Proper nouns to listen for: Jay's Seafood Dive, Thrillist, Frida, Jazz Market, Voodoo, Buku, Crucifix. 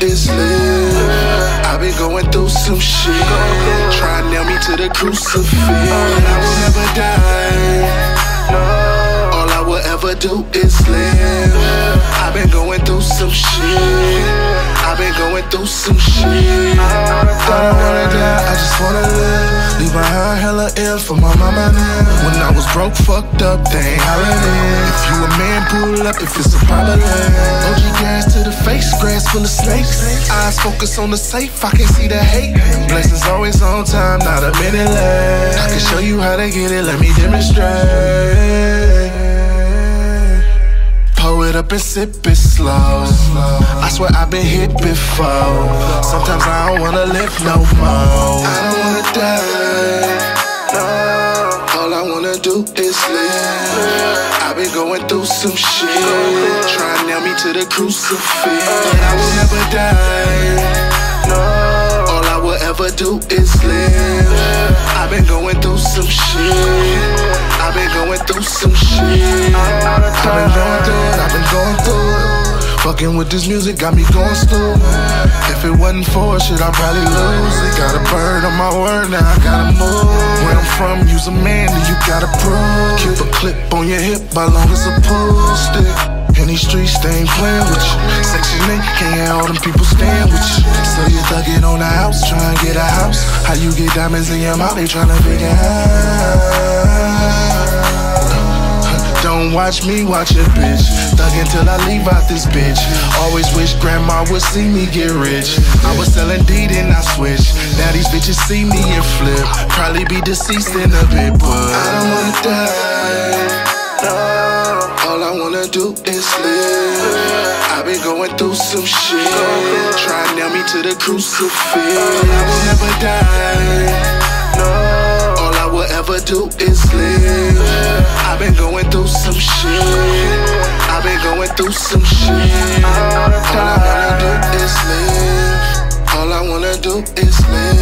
Is live. I been going through some shit. Try and nail me to the crucifix. All I will ever die. All I will ever do is live. I been going through some shit. I been going through some shit. I don't wanna die, I just wanna live. Leave my heart hella ill for my mama now. When I was broke, fucked up, they ain't hollering. If you a man, pull up if it's a problem. OG gas to the face, grass full of snakes. Eyes focus on the safe, I can't see the hate. Blessings always on time, not a minute late. I can show you how to get it, let me demonstrate. Pour it up and sip it slow. I swear I've been hit before. Sometimes I don't wanna live no more. I don't wanna die. All I wanna do is live. I've been going through some shit. Try and nail me to the crucifix. But I will never die. All I will ever do is live. I've been going through some shit. I've been going through some shit. I've been going through it, I've been going through it. Fucking with this music got me going stupid. If it wasn't for it, shit, I'd probably lose it. Got a bird on my word, now I gotta move. Where I'm from, you's a man, and you gotta prove. Keep a clip on your hip, how long as a pool stick. And these streets, they ain't playing with you. Section 8, can't have all them people staying with you. So you thuggin' on the house, tryna get a house. How you get diamonds in your mouth, they tryna figure out. Don't watch me, watch a bitch. Thuggin' till I leave out this bitch. Always wish grandma would see me get rich. I was selling D, then I switched. Now these bitches see me and flip. Probably be deceased in a bit, but I don't wanna die, no. Do is live. I've been going through some shit. Try and nail me to the crucifix. All I will never die. All I will ever do is live. I've been going through some shit. I've been going through some shit. All I wanna do is live. All I wanna do is live.